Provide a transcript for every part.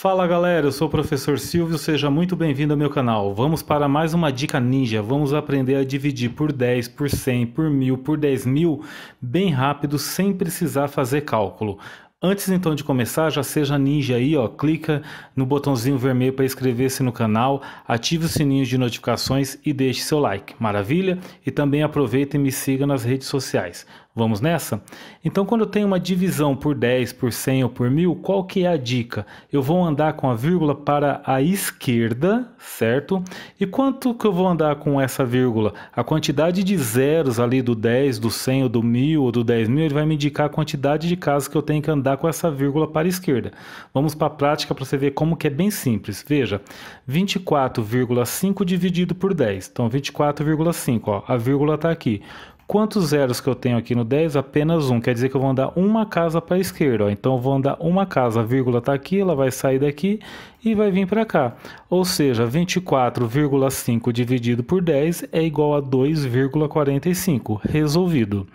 Fala galera, eu sou o professor Silvio, seja muito bem-vindo ao meu canal. Vamos para mais uma dica ninja, vamos aprender a dividir por 10, por 100, por 1000, por 10.000, bem rápido, sem precisar fazer cálculo. Antes então de começar, já seja ninja aí, ó, clica no botãozinho vermelho para inscrever-se no canal, ative o sininho de notificações e deixe seu like, maravilha? E também aproveita e me siga nas redes sociais. Vamos nessa? Então quando eu tenho uma divisão por 10, por 100 ou por 1000, qual que é a dica? Eu vou andar com a vírgula para a esquerda, certo? E quanto que eu vou andar com essa vírgula? A quantidade de zeros ali do 10, do 100 ou do 1000 ou do 10.000, ele vai me indicar a quantidade de casas que eu tenho que andar com essa vírgula para a esquerda. Vamos para a prática para você ver como que é bem simples. Veja, 24,5 dividido por 10. Então, 24,5, ó, a vírgula está aqui. Quantos zeros que eu tenho aqui no 10? Apenas um. Quer dizer que eu vou andar uma casa para a esquerda. Ó. Então, eu vou andar uma casa. A vírgula está aqui, ela vai sair daqui e vai vir para cá. Ou seja, 24,5 dividido por 10 é igual a 2,45. Resolvido.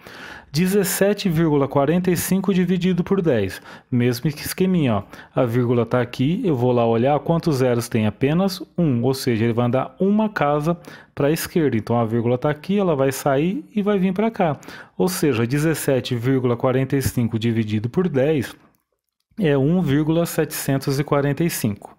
17,45 dividido por 10. Mesmo esqueminha, ó. A vírgula está aqui, eu vou lá olhar quantos zeros tem, apenas um. Ou seja, ele vai andar uma casa para a esquerda. Então, a vírgula está aqui, ela vai sair e vai vir para cá. Ou seja, 17,45 dividido por 10 é 1,745.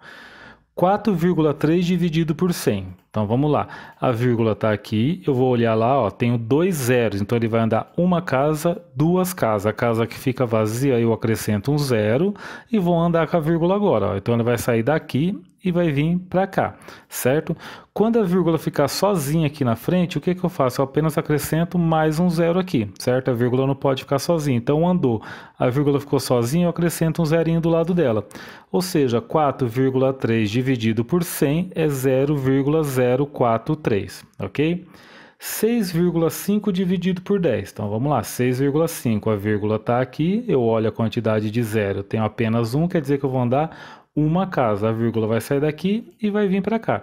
4,3 dividido por 100. Então, vamos lá. A vírgula está aqui. Eu vou olhar lá, ó, tenho dois zeros. Então, ele vai andar uma casa, duas casas. A casa que fica vazia, eu acrescento um zero. E vou andar com a vírgula agora. Ó. Então, ele vai sair daqui e vai vir para cá, certo? Quando a vírgula ficar sozinha aqui na frente, o que que eu faço? Eu apenas acrescento mais um zero aqui, certo? A vírgula não pode ficar sozinha. Então, andou. A vírgula ficou sozinha, eu acrescento um zerinho do lado dela. Ou seja, 4,3 dividido por 100 é 0,043, ok? 6,5 dividido por 10. Então, vamos lá, 6,5. A vírgula está aqui, eu olho a quantidade de zero. Eu tenho apenas um, quer dizer que eu vou andar uma casa, a vírgula vai sair daqui e vai vir para cá.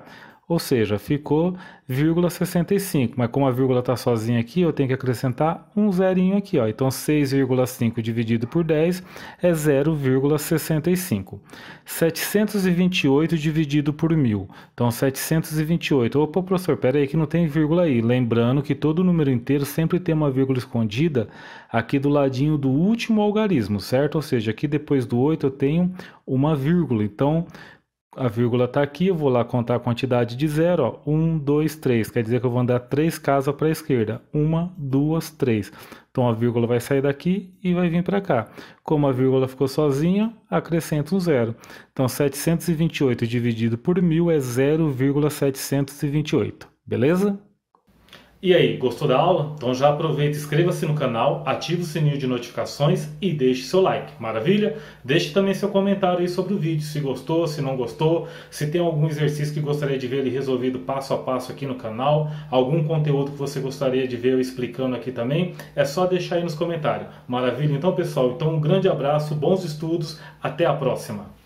Ou seja, ficou 0,65, mas como a vírgula está sozinha aqui, eu tenho que acrescentar um zerinho aqui. Ó. Então, 6,5 dividido por 10 é 0,65. 728 dividido por 1000. Então, 728. Opa, professor, espera aí que não tem vírgula aí. Lembrando que todo número inteiro sempre tem uma vírgula escondida aqui do ladinho do último algarismo, certo? Ou seja, aqui depois do 8 eu tenho uma vírgula. Então, a vírgula está aqui, eu vou lá contar a quantidade de zero, ó, 1, 2, 3, quer dizer que eu vou andar 3 casas para a esquerda, 1, 2, 3. Então, a vírgula vai sair daqui e vai vir para cá. Como a vírgula ficou sozinha, acrescenta um zero. Então, 728 dividido por 1000 é 0,728, beleza? E aí, gostou da aula? Então já aproveita, inscreva-se no canal, ative o sininho de notificações e deixe seu like, maravilha? Deixe também seu comentário aí sobre o vídeo, se gostou, se não gostou, se tem algum exercício que gostaria de ver ele resolvido passo a passo aqui no canal, algum conteúdo que você gostaria de ver eu explicando aqui também, é só deixar aí nos comentários, maravilha? Então pessoal, um grande abraço, bons estudos, até a próxima!